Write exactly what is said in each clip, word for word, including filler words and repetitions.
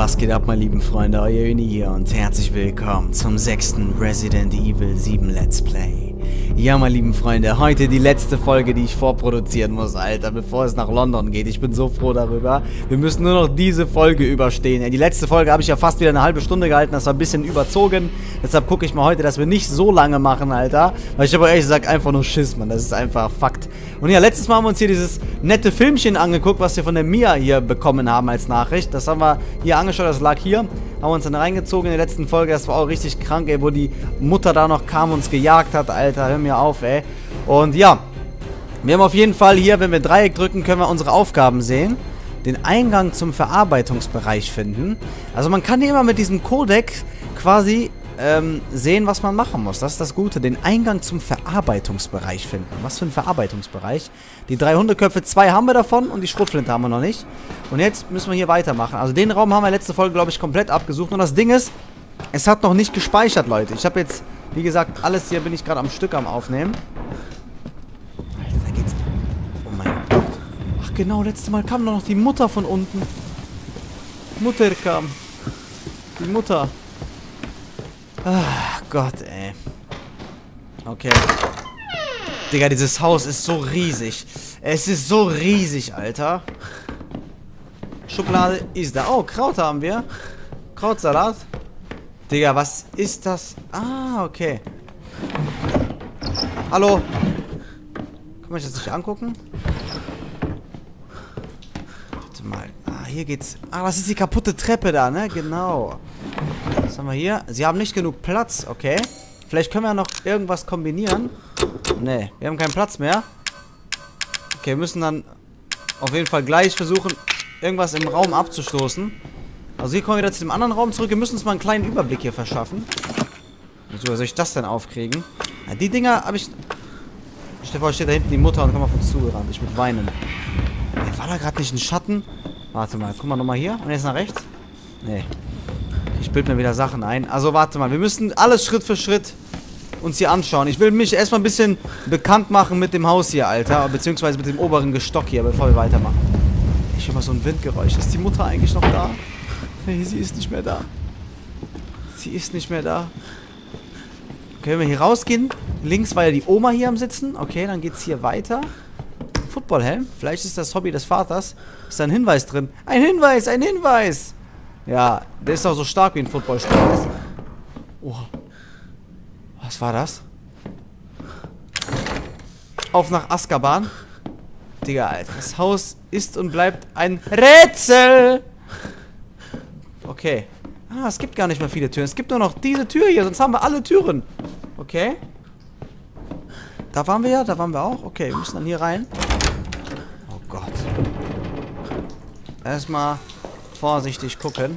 Was geht ab, meine lieben Freunde, euer Uni hier und herzlich willkommen zum sechsten Resident Evil sieben Let's Play. Ja, meine lieben Freunde, heute die letzte Folge, die ich vorproduzieren muss, Alter, bevor es nach London geht. Ich bin so froh darüber. Wir müssen nur noch diese Folge überstehen. Die letzte Folge habe ich ja fast wieder eine halbe Stunde gehalten, das war ein bisschen überzogen. Deshalb gucke ich mal heute, dass wir nicht so lange machen, Alter. Weil ich aber ehrlich gesagt einfach nur Schiss, Mann, das ist einfach Fakt. Und ja, letztes Mal haben wir uns hier dieses nette Filmchen angeguckt, was wir von der Mia hier bekommen haben als Nachricht. Das haben wir hier angeschaut, das lag hier. Haben wir uns dann reingezogen in der letzten Folge, das war auch richtig krank, ey, wo die Mutter da noch kam und uns gejagt hat, Alter, hör mir auf, ey. Und ja, wir haben auf jeden Fall hier, wenn wir Dreieck drücken, können wir unsere Aufgaben sehen. Den Eingang zum Verarbeitungsbereich finden. Also man kann hier immer mit diesem Codec quasi ähm, sehen, was man machen muss. Das ist das Gute, den Eingang zum Verarbeitungsbereich finden. Was für ein Verarbeitungsbereich? Die drei Hundeköpfe, zwei haben wir davon und die Schrotflinte haben wir noch nicht. Und jetzt müssen wir hier weitermachen. Also den Raum haben wir letzte Folge, glaube ich, komplett abgesucht. Und das Ding ist, es hat noch nicht gespeichert, Leute. Ich habe jetzt, wie gesagt, alles hier bin ich gerade am Stück am Aufnehmen. Alter, da geht's. Oh mein Gott. Ach genau, letztes Mal kam doch noch die Mutter von unten. Mutter kam. Die Mutter. Ach Gott, ey. Okay. Digga, dieses Haus ist so riesig. Es ist so riesig, Alter. Schublade ist da. Oh, Kraut haben wir. Krautsalat. Digga, was ist das? Ah, okay. Hallo. Kann man sich das nicht angucken? Warte mal. Ah, hier geht's. Ah, das ist die kaputte Treppe da, ne? Genau. Was haben wir hier? Sie haben nicht genug Platz, okay. Vielleicht können wir ja noch irgendwas kombinieren. Ne, wir haben keinen Platz mehr. Okay, wir müssen dann auf jeden Fall gleich versuchen, irgendwas im Raum abzustoßen. Also hier kommen wir wieder zu dem anderen Raum zurück. Wir müssen uns mal einen kleinen Überblick hier verschaffen. Wieso soll ich das denn aufkriegen? Ja, die Dinger habe ich... Stefan steht da hinten die Mutter und kommt auf uns zugerannt. Ich würde weinen. Ey, war da gerade nicht ein Schatten? Warte mal, guck mal nochmal hier. Und jetzt nach rechts. Nee. Ich bild mir wieder Sachen ein. Also warte mal, wir müssen alles Schritt für Schritt uns hier anschauen. Ich will mich erstmal ein bisschen bekannt machen mit dem Haus hier, Alter. Beziehungsweise mit dem oberen Gestock hier, bevor wir weitermachen. Ich höre mal so ein Windgeräusch. Ist die Mutter eigentlich noch da? Nee, sie ist nicht mehr da. Sie ist nicht mehr da. Okay, wenn wir hier rausgehen. Links war ja die Oma hier am Sitzen. Okay, dann geht's hier weiter. Footballhelm. Vielleicht ist das Hobby des Vaters. Ist da ein Hinweis drin? Ein Hinweis, ein Hinweis! Ja, der ist doch so stark wie ein Footballspieler. Oh. Was war das? Auf nach Azkaban. Digga, Alter. Das Haus ist und bleibt ein Rätsel! Okay. Ah, es gibt gar nicht mehr viele Türen. Es gibt nur noch diese Tür hier, sonst haben wir alle Türen. Okay. Da waren wir ja, da waren wir auch. Okay, wir müssen dann hier rein. Oh Gott. Erstmal vorsichtig gucken.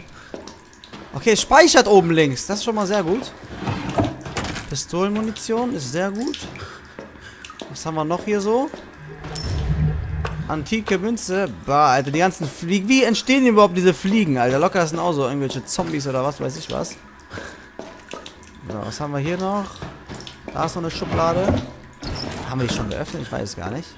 Okay, es speichert oben links. Das ist schon mal sehr gut. Pistolenmunition ist sehr gut. Was haben wir noch hier so? Antike Münze. Bah, Alter, die ganzen Fliegen. Wie entstehen überhaupt diese Fliegen, Alter? Locker, das sind auch so irgendwelche Zombies oder was weiß ich was. So, was haben wir hier noch? Da ist noch eine Schublade. Haben wir die schon geöffnet? Ich weiß es gar nicht.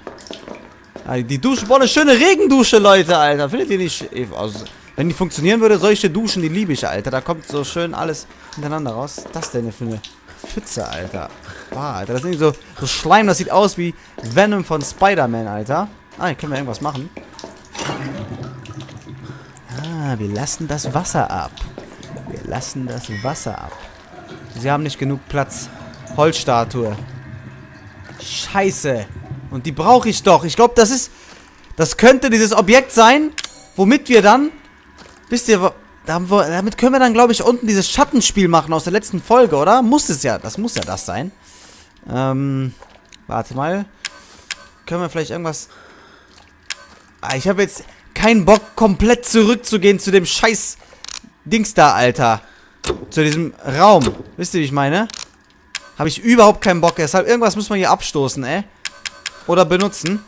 Ah, die Dusche. Boah, eine schöne Regendusche, Leute, Alter. Findet ihr nicht? Also, wenn die funktionieren würde, solche Duschen, die liebe ich, Alter. Da kommt so schön alles hintereinander raus. Was ist das denn für eine Pfütze, Alter? Bah, Alter. Das ist irgendwie so, so Schleim. Das sieht aus wie Venom von Spider-Man, Alter. Ah, hier können wir irgendwas machen. Ah, wir lassen das Wasser ab. Wir lassen das Wasser ab. Sie haben nicht genug Platz. Holzstatue. Scheiße. Und die brauche ich doch. Ich glaube, das ist... Das könnte dieses Objekt sein, womit wir dann... Wisst ihr, damit können wir dann, glaube ich, unten dieses Schattenspiel machen aus der letzten Folge, oder? Muss es ja. Das muss ja das sein. Ähm, warte mal. Können wir vielleicht irgendwas... Ich habe jetzt keinen Bock, komplett zurückzugehen zu dem scheiß Dings da, Alter. Zu diesem Raum. Wisst ihr, wie ich meine? Habe ich überhaupt keinen Bock. Deshalb irgendwas müssen wir hier abstoßen, ey. Oder benutzen.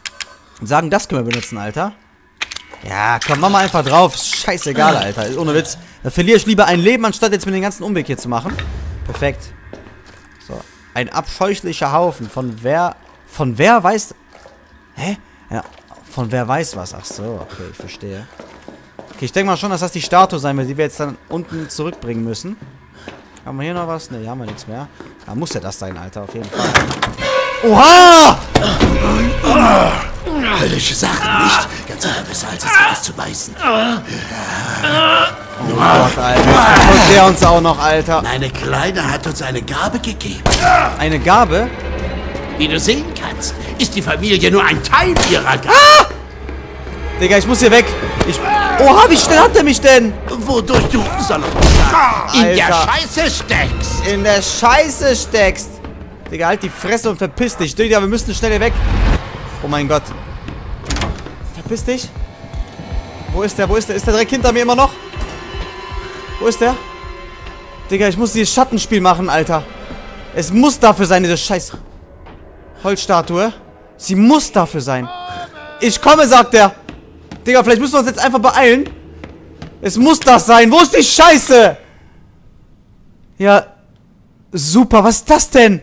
Und sagen, das können wir benutzen, Alter. Ja, komm, mach mal einfach drauf. Scheißegal, Alter. Ohne Witz. Da verliere ich lieber ein Leben, anstatt jetzt mit dem ganzen Umweg hier zu machen. Perfekt. So. Ein abscheulicher Haufen. Von wer... Von wer weiß... Hä? Ja. Von wer weiß was? Ach so, okay, ich verstehe. Okay, ich denke mal schon, dass das die Statue sein wird, die wir jetzt dann unten zurückbringen müssen. Haben wir hier noch was? Ne, hier haben wir nichts mehr. Da muss ja das sein, Alter, auf jeden Fall. Oha! Höllische Sachen nicht. Ganz sicher besser, als es alles zu beißen. Oh Gott, Alter. Und der uns auch noch, Alter. Meine Kleine hat uns eine Gabe gegeben. Eine Gabe? Wie du sehen kannst, ist die Familie nur ein Teil ihrer Gabe. Ah! Digga, ich muss hier weg. Ich... Oha, wie schnell hat er mich denn? Wodurch du in Alter. der Scheiße steckst. In der Scheiße steckst. Digga, halt die Fresse und verpiss dich. Digga, wir müssen schnell hier weg. Oh mein Gott. Verpiss dich. Wo ist der? Wo ist der? Ist der direkt hinter mir immer noch? Wo ist der? Digga, ich muss dieses Schattenspiel machen, Alter. Es muss dafür sein, diese scheiß Holzstatue. Sie muss dafür sein. Ich komme, sagt er. Digga, vielleicht müssen wir uns jetzt einfach beeilen. Es muss das sein. Wo ist die Scheiße? Ja. Super, was ist das denn?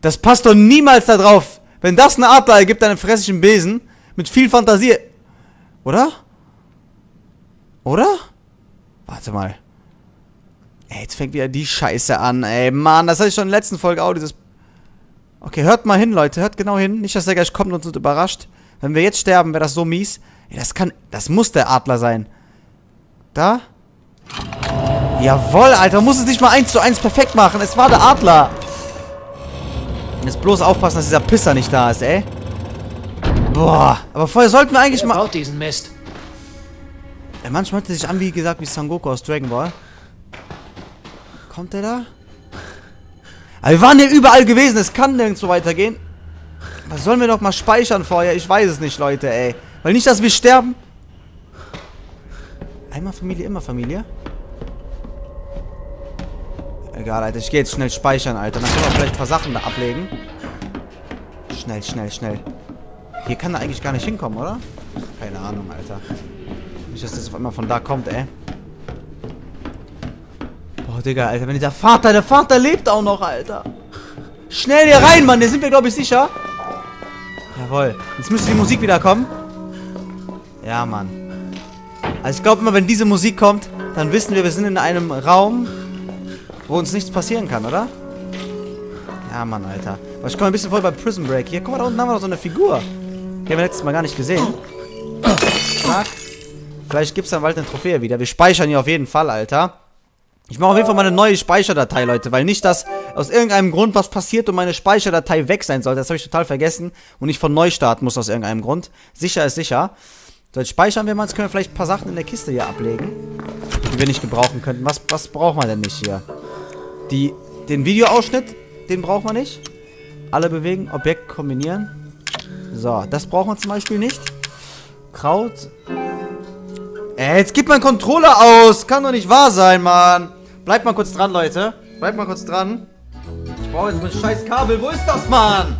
Das passt doch niemals da drauf. Wenn das eine Art da gibt, dann fress ich einen Besen. Mit viel Fantasie. Oder? Oder? Warte mal. Ey, jetzt fängt wieder die Scheiße an. Ey, Mann, das hatte ich schon in der letzten Folge auch, dieses... Okay, hört mal hin, Leute. Hört genau hin. Nicht, dass der gleich kommt und uns überrascht. Wenn wir jetzt sterben, wäre das so mies. Ey, das kann... Das muss der Adler sein. Da? Jawohl, Alter. Muss es nicht mal eins zu eins perfekt machen. Es war der Adler. Jetzt bloß aufpassen, dass dieser Pisser nicht da ist, ey. Boah. Aber vorher sollten wir eigentlich mal... Wer baut diesen Mist? Ey, manchmal hört er sich an, wie gesagt, wie Son Goku aus Dragon Ball. Kommt der da? Aber wir waren hier überall gewesen. Es kann nirgendwo weitergehen. Aber sollen wir doch mal speichern vorher? Ich weiß es nicht, Leute, ey. Weil nicht, dass wir sterben. Einmal Familie, immer Familie. Egal, Alter. Ich gehe jetzt schnell speichern, Alter. Dann können wir vielleicht ein paar Sachen da ablegen. Schnell, schnell, schnell. Hier kann er eigentlich gar nicht hinkommen, oder? Keine Ahnung, Alter. Nicht, dass das auf einmal von da kommt, ey. Boah, Digga, Alter. Wenn dieser Vater... Der Vater lebt auch noch, Alter. Schnell hier rein, Mann. Hier sind wir, glaube ich, sicher. Jawohl. Jetzt müsste die Musik wieder kommen. Ja, Mann. Also ich glaube immer, wenn diese Musik kommt, dann wissen wir, wir sind in einem Raum... wo uns nichts passieren kann, oder? Ja, Mann, Alter. Aber ich komme ein bisschen voll bei Prison Break. Hier, guck mal, da unten haben wir noch so eine Figur. Die haben wir letztes Mal gar nicht gesehen. Zack. Vielleicht gibt es dann bald eine Trophäe wieder. Wir speichern hier auf jeden Fall, Alter. Ich mache auf jeden Fall mal eine neue Speicherdatei, Leute. Weil nicht, dass aus irgendeinem Grund was passiert und meine Speicherdatei weg sein sollte. Das habe ich total vergessen. Und ich von neu starten muss aus irgendeinem Grund. Sicher ist sicher. So, jetzt speichern wir mal. Jetzt können wir vielleicht ein paar Sachen in der Kiste hier ablegen. Die wir nicht gebrauchen könnten. Was, was braucht man denn nicht hier? Die, den Videoausschnitt, den braucht man nicht. Alle bewegen, Objekt kombinieren. So, das braucht man zum Beispiel nicht. Kraut. Äh, jetzt gibt man Controller aus. Kann doch nicht wahr sein, Mann. Bleibt mal kurz dran, Leute. Bleibt mal kurz dran. Ich brauche jetzt mein scheiß Kabel. Wo ist das, Mann?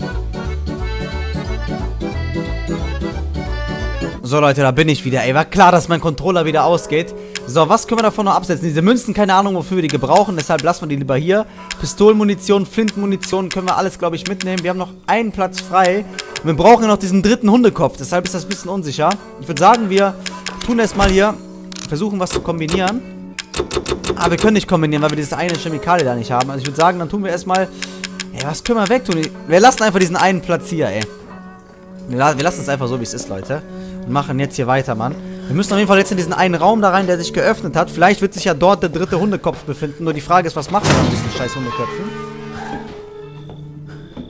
So, Leute, da bin ich wieder. Ey, war klar, dass mein Controller wieder ausgeht. So, was können wir davon noch absetzen? Diese Münzen, keine Ahnung, wofür wir die gebrauchen. Deshalb lassen wir die lieber hier. Pistolenmunition, Flintenmunition können wir alles, glaube ich, mitnehmen. Wir haben noch einen Platz frei. Und wir brauchen ja noch diesen dritten Hundekopf. Deshalb ist das ein bisschen unsicher. Ich würde sagen, wir tun erstmal hier. Versuchen, was zu kombinieren. Aber wir können nicht kombinieren, weil wir dieses eine Chemikalie da nicht haben. Also ich würde sagen, dann tun wir erstmal... Ey, was können wir wegtun? Wir lassen einfach diesen einen Platz hier, ey. Wir lassen es einfach so, wie es ist, Leute. Und machen jetzt hier weiter, Mann. Wir müssen auf jeden Fall jetzt in diesen einen Raum da rein, der sich geöffnet hat. Vielleicht wird sich ja dort der dritte Hundekopf befinden. Nur die Frage ist, was machen wir mit diesen scheiß Hundeköpfen?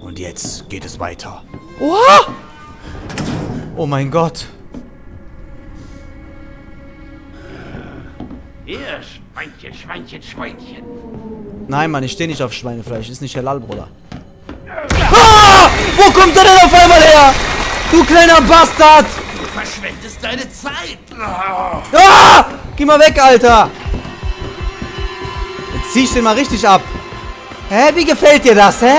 Und jetzt geht es weiter. Oha! Oh mein Gott. Hier, Schweinchen, Schweinchen, Schweinchen. Nein, Mann, ich stehe nicht auf Schweinefleisch. Ist nicht halal, Bruder. Ah! Wo kommt er denn auf einmal her? Du kleiner Bastard! Verschwendest deine Zeit! Oh. Ah! Geh mal weg, Alter! Jetzt zieh ich den mal richtig ab. Hä? Wie gefällt dir das, hä?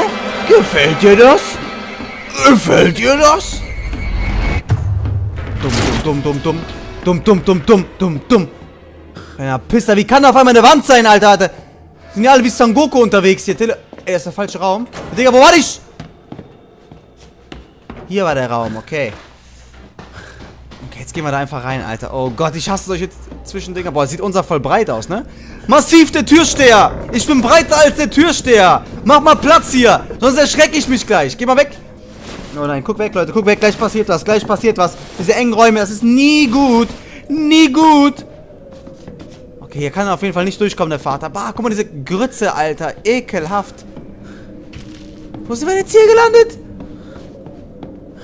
Gefällt dir das? Gefällt dir das? Dumm, dumm, dumm, dumm, dumm. Dumm, dumm, dumm, dumm, dumm, dumm. Kleiner Pisser, wie kann da auf einmal eine Wand sein, Alter? Alter. Sind ja alle wie Son Goku unterwegs hier. Tele Ey, ist der falsche Raum. Digga, wo war ich? Hier war der Raum, okay. Okay, jetzt gehen wir da einfach rein, Alter. Oh Gott, ich hasse euch jetzt. Zwischendinger. Boah, sieht unser voll breit aus, ne? Massiv der Türsteher! Ich bin breiter als der Türsteher! Mach mal Platz hier! Sonst erschrecke ich mich gleich. Geh mal weg! Oh nein, guck weg, Leute, guck weg. Gleich passiert was, gleich passiert was. Diese engen Räume, das ist nie gut. Nie gut! Okay, hier kann er auf jeden Fall nicht durchkommen, der Vater. Bah, guck mal, diese Grütze, Alter. Ekelhaft. Wo sind wir jetzt hier gelandet?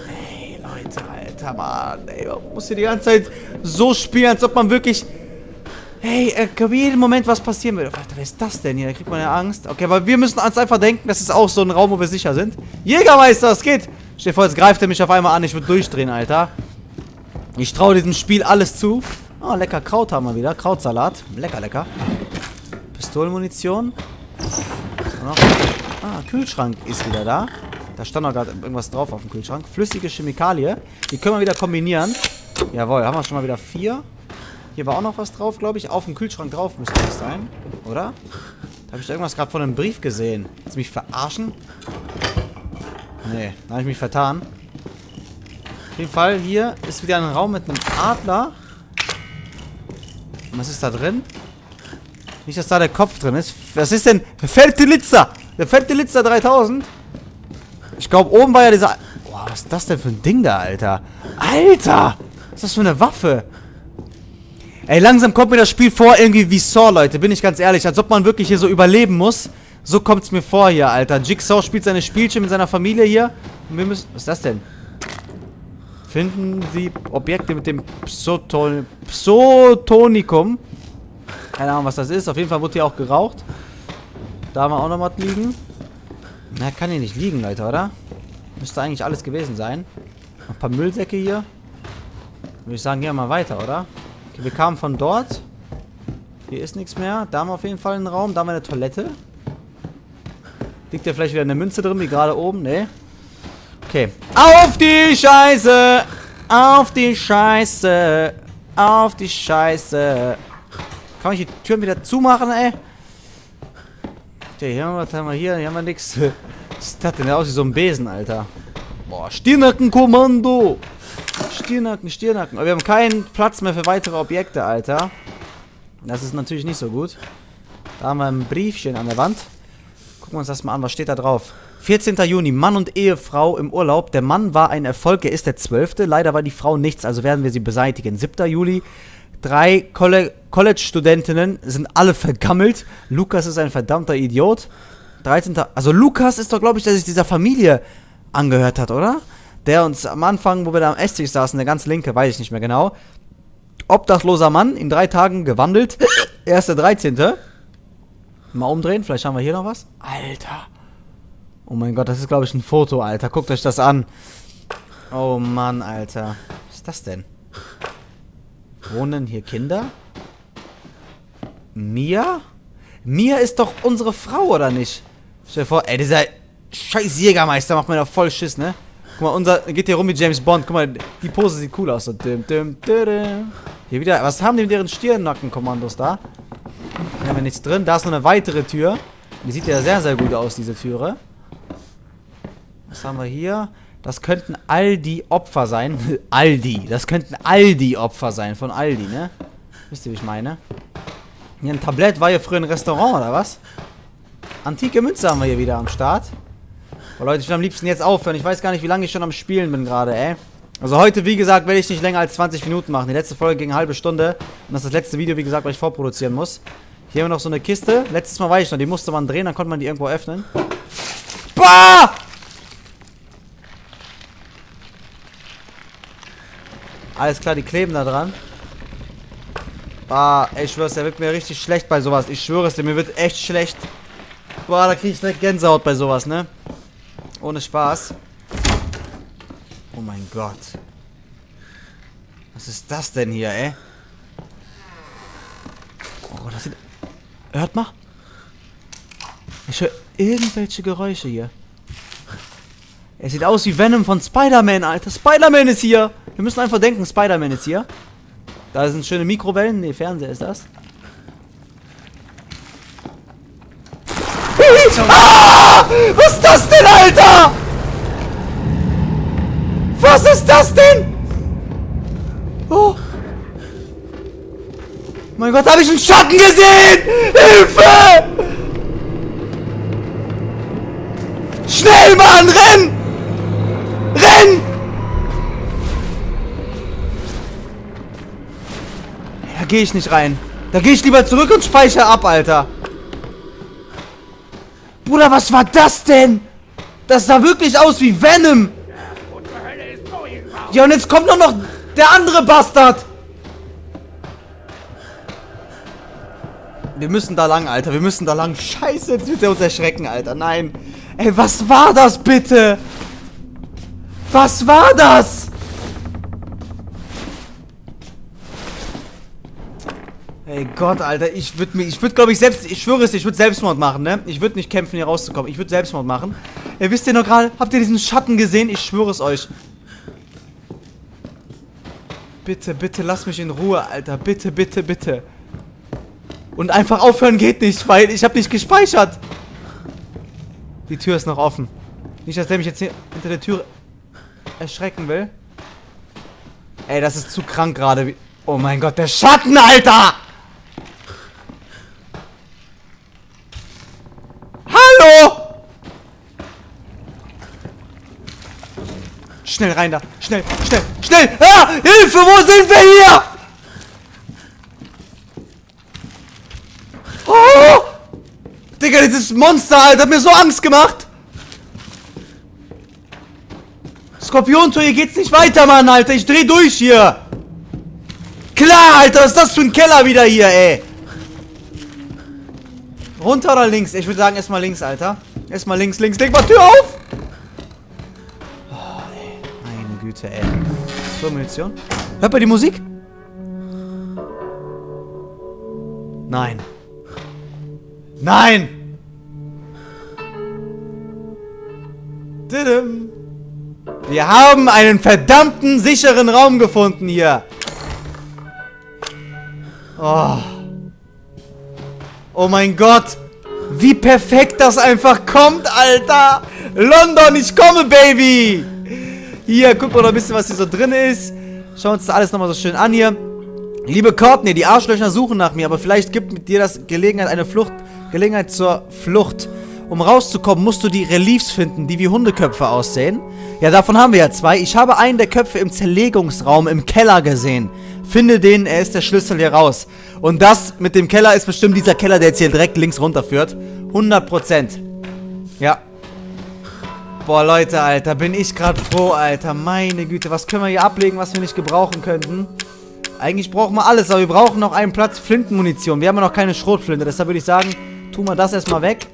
Hey, Leute, Alter, Mann. Ey, man muss hier die ganze Zeit so spielen, als ob man wirklich... Hey, äh, kann jeden Moment was passieren würde. Alter, wer ist das denn hier? Da kriegt man ja Angst. Okay, aber wir müssen uns einfach denken, das ist auch so ein Raum, wo wir sicher sind. Jägermeister, es geht! Stell dir vor, jetzt greift er mich auf einmal an. Ich würde durchdrehen, Alter. Ich traue diesem Spiel alles zu. Oh, lecker Kraut haben wir wieder. Krautsalat. Lecker, lecker. Pistolenmunition. Ah, Kühlschrank ist wieder da. Da stand noch gerade irgendwas drauf auf dem Kühlschrank. Flüssige Chemikalie. Die können wir wieder kombinieren. Jawohl, haben wir schon mal wieder vier. Hier war auch noch was drauf, glaube ich. Auf dem Kühlschrank drauf müsste das sein, oder? Da habe ich irgendwas gerade von einem Brief gesehen. Willst du mich verarschen? Nee, da habe ich mich vertan. Auf jeden Fall, hier ist wieder ein Raum mit einem Adler. Und was ist da drin? Nicht, dass da der Kopf drin ist. Was ist denn? Fertilitza! Der Fertilitza dreitausend. Ich glaube, oben war ja dieser... Boah, was ist das denn für ein Ding da, Alter? Alter! Was ist das für eine Waffe? Ey, langsam kommt mir das Spiel vor irgendwie wie Saw, Leute. Bin ich ganz ehrlich. Als ob man wirklich hier so überleben muss. So kommt es mir vor hier, Alter. Jigsaw spielt seine Spielchen mit seiner Familie hier. Und wir müssen... Was ist das denn? Finden Sie Objekte mit dem Psoton Psotonikum. Keine Ahnung, was das ist. Auf jeden Fall wurde hier auch geraucht. Da haben wir auch noch was liegen. Na, kann hier nicht liegen, Leute, oder? Müsste eigentlich alles gewesen sein. Noch ein paar Müllsäcke hier. Würde ich sagen, gehen wir mal weiter, oder? Okay, wir kamen von dort. Hier ist nichts mehr. Da haben wir auf jeden Fall einen Raum. Da haben wir eine Toilette. Liegt ja vielleicht wieder eine Münze drin, wie gerade oben. Nee. Okay. Auf die Scheiße! Auf die Scheiße! Auf die Scheiße! Kann ich die Türen wieder zumachen, ey? Okay, hier haben wir, was haben wir hier? Hier haben wir nichts. Was ist das denn? Der aus wie so ein Besen, Alter. Boah, Stirnacken-Kommando! Stirnacken, Stirnacken. Aber wir haben keinen Platz mehr für weitere Objekte, Alter. Das ist natürlich nicht so gut. Da haben wir ein Briefchen an der Wand. Gucken wir uns das mal an. Was steht da drauf? vierzehnter Juni, Mann und Ehefrau im Urlaub. Der Mann war ein Erfolg, er ist der zwölfte. Leider war die Frau nichts, also werden wir sie beseitigen. siebter Juli, drei College-Studentinnen sind alle vergammelt. Lukas ist ein verdammter Idiot. dreizehnter Also Lukas ist doch, glaube ich, der sich dieser Familie angehört hat, oder? Der uns am Anfang, wo wir da am Esstisch saßen, der ganz linke, weiß ich nicht mehr genau. Obdachloser Mann, in drei Tagen gewandelt. Er ist der dreizehnte Mal umdrehen, vielleicht haben wir hier noch was. Alter. Oh mein Gott, das ist, glaube ich, ein Foto, Alter. Guckt euch das an. Oh Mann, Alter. Was ist das denn? Wohnen hier Kinder? Mia? Mia ist doch unsere Frau, oder nicht? Stell dir vor, ey, dieser scheiß Jägermeister macht mir doch voll Schiss, ne? Guck mal, unser geht hier rum wie James Bond. Guck mal, die Pose sieht cool aus. So. Hier wieder, was haben die mit ihren Stirnnackenkommandos da? Hier haben wir nichts drin. Da ist noch eine weitere Tür. Die sieht ja sehr, sehr gut aus, diese Türe. Was haben wir hier? Das könnten Aldi-Opfer sein. Aldi. Das könnten Aldi-Opfer sein. Von Aldi, ne? Wisst ihr, wie ich meine? Hier ein Tablett. War hier früher ein Restaurant, oder was? Antike Münze haben wir hier wieder am Start. Boah, Leute, ich will am liebsten jetzt aufhören. Ich weiß gar nicht, wie lange ich schon am Spielen bin gerade, ey. Also heute, wie gesagt, werde ich nicht länger als zwanzig Minuten machen. Die letzte Folge ging eine halbe Stunde. Und das ist das letzte Video, wie gesagt, weil ich vorproduzieren muss. Hier haben wir noch so eine Kiste. Letztes Mal war ich noch. Die musste man drehen, dann konnte man die irgendwo öffnen. Bah! Alles klar, die kleben da dran. Bah, ey, ich schwör's, der wird mir richtig schlecht bei sowas. Ich schwöre es dir, mir wird echt schlecht. Boah, da krieg ich direkt Gänsehaut bei sowas, ne? Ohne Spaß. Oh mein Gott. Was ist das denn hier, ey? Oh, das sind... Hört mal. Ich höre irgendwelche Geräusche hier. Er sieht aus wie Venom von Spider-Man, Alter. Spider-Man ist hier. Wir müssen einfach denken, Spider-Man ist hier. Da sind schöne Mikrowellen. Ne, Fernseher ist das. Ah! Was ist das denn, Alter? Was ist das denn? Oh. Mein Gott, habe ich einen Schatten gesehen! Hilfe! Schnell, Mann! Renn! Renn! Da gehe ich nicht rein. Da gehe ich lieber zurück und speichere ab, Alter. Bruder, was war das denn? Das sah wirklich aus wie Venom. Ja, und jetzt kommt doch noch der andere Bastard. Wir müssen da lang, Alter. Wir müssen da lang. Scheiße, jetzt wird er uns erschrecken, Alter. Nein. Ey, was war das bitte? Was war das? Ey Gott, Alter. Ich würde mir... Ich würde, glaube ich, selbst... Ich schwöre es, ich würde Selbstmord machen, ne? Ich würde nicht kämpfen, hier rauszukommen. Ich würde Selbstmord machen. Ey, wisst ihr noch gerade... Habt ihr diesen Schatten gesehen? Ich schwöre es euch. Bitte, bitte, lass mich in Ruhe, Alter. Bitte, bitte, bitte. Und einfach aufhören geht nicht, weil ich habe nicht gespeichert. Die Tür ist noch offen. Nicht, dass der mich jetzt hier hinter der Tür erschrecken will. Ey, das ist zu krank gerade. Oh mein Gott, der Schatten, Alter! Hallo! Schnell rein da. Schnell, schnell, schnell! Ah, Hilfe, wo sind wir hier? Oh! Digga, dieses Monster, Alter, hat mir so Angst gemacht. Skorpiontor, hier geht's nicht weiter, Mann, Alter. Ich dreh durch hier. Klar, Alter, was ist das für ein Keller wieder hier, ey? Runter oder links? Ich würde sagen, erstmal links, Alter. Erstmal links, links. Leg mal Tür auf! Oh, ey. Meine Güte, ey. So, Munition. Hört mal die Musik? Nein. Nein! Didim. Wir haben einen verdammten sicheren Raum gefunden hier. Oh. Oh mein Gott. Wie perfekt das einfach kommt, Alter. London, ich komme, Baby. Hier, guck mal noch ein bisschen, was hier so drin ist. Schauen wir uns das alles nochmal so schön an hier. Liebe Courtney, die Arschlöcher suchen nach mir, aber vielleicht gibt dir das Gelegenheit, eine Flucht... Gelegenheit zur Flucht. Um rauszukommen, musst du die Reliefs finden, die wie Hundeköpfe aussehen. Ja, davon haben wir ja zwei. Ich habe einen der Köpfe im Zerlegungsraum im Keller gesehen. Finde den, er ist der Schlüssel hier raus. Und das mit dem Keller ist bestimmt dieser Keller, der jetzt hier direkt links runterführt. hundert Prozent. Ja. Boah, Leute, Alter, bin ich gerade froh, Alter. Meine Güte, was können wir hier ablegen, was wir nicht gebrauchen könnten? Eigentlich brauchen wir alles, aber wir brauchen noch einen Platz Flintenmunition. Wir haben ja noch keine Schrotflinte, deshalb würde ich sagen... Tun wir das erstmal weg.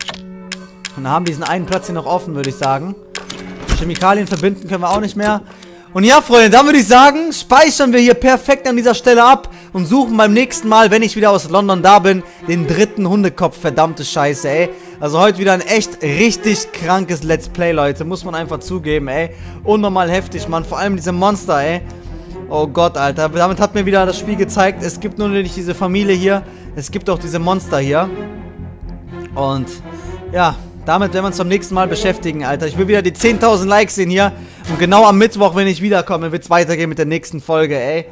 Und dann haben wir diesen einen Platz hier noch offen, würde ich sagen. Chemikalien verbinden können wir auch nicht mehr. Und ja, Freunde, dann würde ich sagen, speichern wir hier perfekt an dieser Stelle ab und suchen beim nächsten Mal, wenn ich wieder aus London da bin, den dritten Hundekopf. Verdammte Scheiße, ey. Also heute wieder ein echt richtig krankes Let's Play, Leute. Muss man einfach zugeben, ey. Unnormal heftig, Mann. Vor allem diese Monster, ey. Oh Gott, Alter. Damit hat mir wieder das Spiel gezeigt, es gibt nur nicht diese Familie hier. Es gibt auch diese Monster hier. Und ja, damit werden wir uns beim nächsten Mal beschäftigen, Alter. Ich will wieder die zehntausend Likes sehen hier. Und genau am Mittwoch, wenn ich wiederkomme, wird es weitergehen mit der nächsten Folge, ey.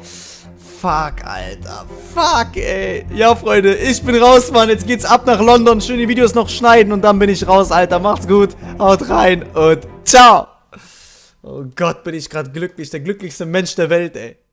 Fuck, Alter. Fuck, ey. Ja, Freunde, ich bin raus, Mann. Jetzt geht's ab nach London. Schön die Videos noch schneiden und dann bin ich raus, Alter. Macht's gut, haut rein und ciao. Oh Gott, bin ich gerade glücklich. Der glücklichste Mensch der Welt, ey.